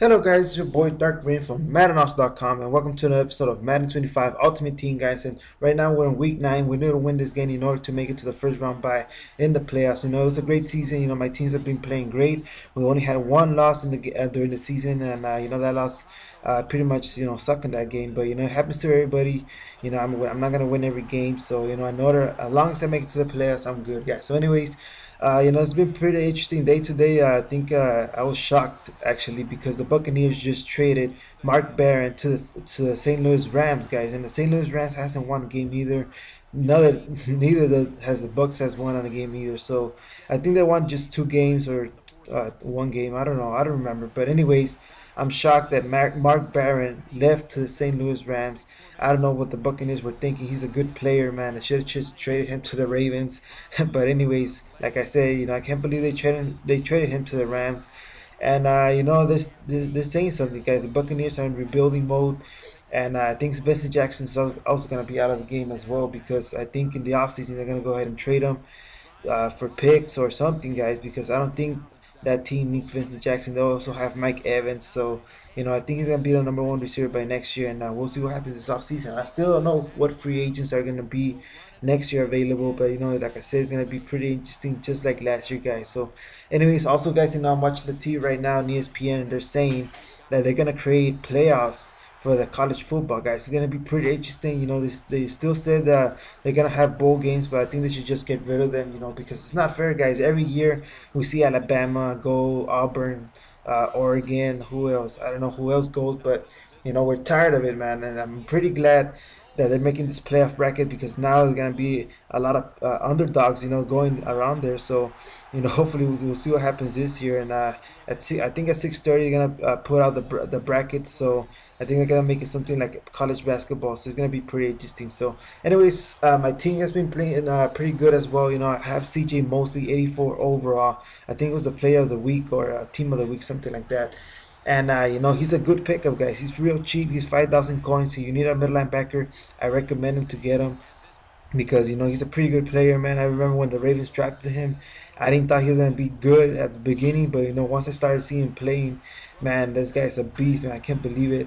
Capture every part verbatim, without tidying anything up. Hello guys, it's your boy Dark Green from Madden O S dot com and welcome to another episode of Madden twenty-five Ultimate Team, guys. And right now we're in week nine. We need to win this game in order to make it to the first round bye in the playoffs. You know, it was a great season. You know, my teams have been playing great. We only had one loss in the, uh, during the season, and uh, you know, that loss uh, pretty much, you know, sucked in that game. But you know, it happens to everybody. You know, I'm, I'm not going to win every game. So, you know, in order, as long as I make it to the playoffs, I'm good, guys. So anyways, Uh, you know, it's been pretty interesting day today. Uh, I think uh, I was shocked, actually, because the Buccaneers just traded Mark Barron to the, to the Saint Louis Rams, guys. And the Saint Louis Rams hasn't won a game either. Neither, neither the, has the Bucs has won on a game either. So I think they won just two games or uh, one game. I don't know. I don't remember. But anyways, I'm shocked that Mark Barron left to the Saint Louis Rams. I don't know what the Buccaneers were thinking. He's a good player, man. They should have just traded him to the Ravens. But anyways, like I said, you know, I can't believe they traded they traded him to the Rams. And uh, you know, this they're saying something, guys. The Buccaneers are in rebuilding mode, and uh, I think Vincent Jackson is also going to be out of the game as well, because I think in the offseason they're going to go ahead and trade him uh, for picks or something, guys. Because I don't think that team needs Vincent Jackson. They also have Mike Evans, so you know, I think he's gonna be the number one receiver by next year, and uh, we'll see what happens this offseason. I still don't know what free agents are gonna be next year available, but you know, like I said, it's gonna be pretty interesting, just like last year, guys. So, anyways, also guys, you know, I'm watching the T V right now on E S P N, and they're saying that they're gonna create playoffs for the college football, guys. It's gonna be pretty interesting. You know, they, they still said that they're gonna have bowl games, but I think they should just get rid of them, you know, because it's not fair, guys. Every year we see Alabama go, Auburn, uh, Oregon, who else? I don't know who else goes, but you know, we're tired of it, man. And I'm pretty glad that they're making this playoff bracket, because now there's gonna be a lot of uh, underdogs, you know, going around there. So, you know, hopefully we'll, we'll see what happens this year. And uh, at six, I think at six thirty they're gonna uh, put out the the brackets. So I think they're gonna make it something like college basketball. So it's gonna be pretty interesting. So, anyways, uh, my team has been playing uh, pretty good as well. You know, I have C J Mosley, eighty-four overall. I think it was the player of the week or uh, team of the week, something like that. And, uh, you know, he's a good pickup, guys. He's real cheap. He's five thousand coins. So you need a middle linebacker, I recommend him to get him, because, you know, he's a pretty good player, man. I remember when the Ravens drafted him, I didn't thought he was going to be good at the beginning. But, you know, once I started seeing him playing, man, this guy's a beast, man. I can't believe it.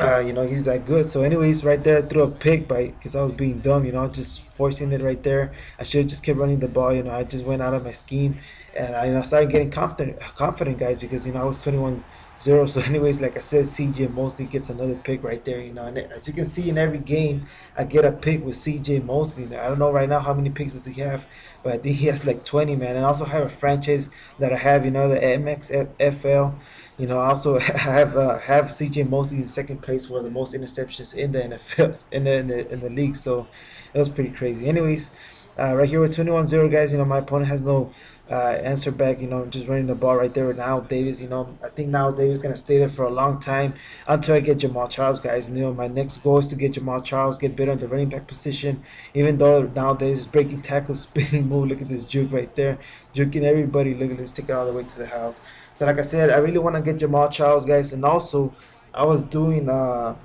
Uh, you know, he's that good. So anyways, right there, I threw a pick by because I was being dumb, you know, just forcing it right there. I should have just kept running the ball, you know. I just went out of my scheme, and I, you know, started getting confident, confident guys, because, you know, I was twenty-one zero. So anyways, like I said, C J Mosley gets another pick right there, you know. And as you can see, in every game, I get a pick with C J Mosley. Now, I don't know right now how many picks does he have, but I think he has like twenty, man. And I also have a franchise that I have, you know, the M X F L. You know, I also have uh, have C J Mosley in second place for the most interceptions in the N F L, in the, in the, in the league. So it was pretty crazy. Anyways, uh, right here we're twenty-one zero, guys. You know, my opponent has no uh, answer back. You know, just running the ball right there with Now Davis. You know, I think Now Davis is going to stay there for a long time until I get Jamaal Charles, guys. And, you know, my next goal is to get Jamaal Charles, get better at the running back position, even though Now Davis is breaking tackles, spinning move. Look at this juke right there. Juking everybody. Look at this. Take it all the way to the house. So like I said, I really want to get Jamaal Charles, guys. And also, I was doing, uh,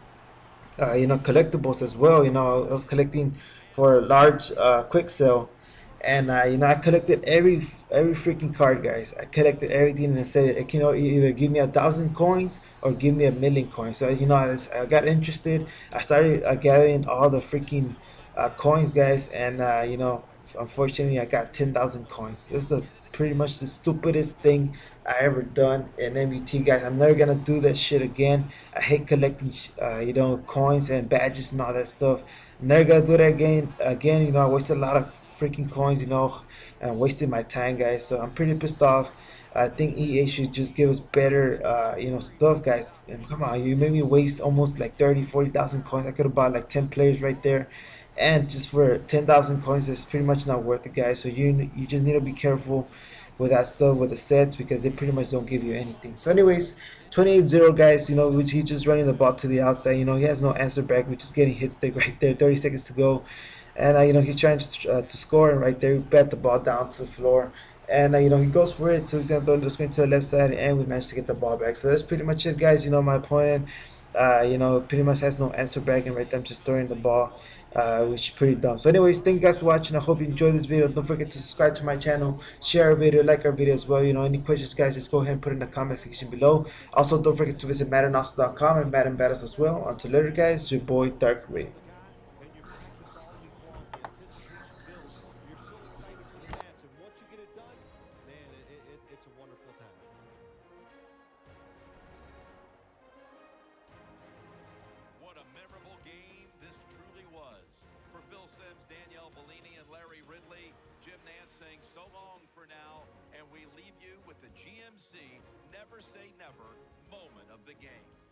uh, you know, collectibles as well. You know, I was collecting for a large uh, quick sale. And, uh, you know, I collected every every freaking card, guys. I collected everything, and I said, it can either give me a thousand coins or give me a million coins. So, you know, I, I got interested. I started uh, gathering all the freaking uh, coins, guys. And, uh, you know, unfortunately, I got ten thousand coins. This is the pretty much the stupidest thing I ever done in M B T, guys. I'm never gonna do that shit again. I hate collecting uh, you know, coins and badges and all that stuff. I'm never gonna do that again again you know. I wasted a lot of freaking coins, you know, and wasted my time, guys. So I'm pretty pissed off. I think E A should just give us better uh, you know, stuff, guys. And come on, you made me waste almost like thirty forty thousand coins. I could have bought like ten players right there, and just for ten thousand coins, that's pretty much not worth it, guys. So you you just need to be careful with that stuff, with the sets, because they pretty much don't give you anything. So anyways, twenty-eight zero, guys. You know, he's just running the ball to the outside. You know, he has no answer back. We're just getting hit stick right there. thirty seconds to go. and uh, you know, he tries to, uh, to score, and right there he bat the ball down to the floor, and uh, you know, he goes for it, so he's gonna throw the screen to the left side, and we managed to get the ball back. So that's pretty much it, guys. You know, my opponent, uh, you know, pretty much has no answer back, and right there I'm just throwing the ball, uh, which is pretty dumb. So anyways, thank you guys for watching. I hope you enjoyed this video. Don't forget to subscribe to my channel, share our video, like our video as well. You know, any questions, guys, just go ahead and put it in the comment section below. Also, don't forget to visit madden also dot com and Madden Battles as well. Until later, guys, it's your boy Dark Ray. Saying so long for now, and we leave you with the G M C never say never moment of the game.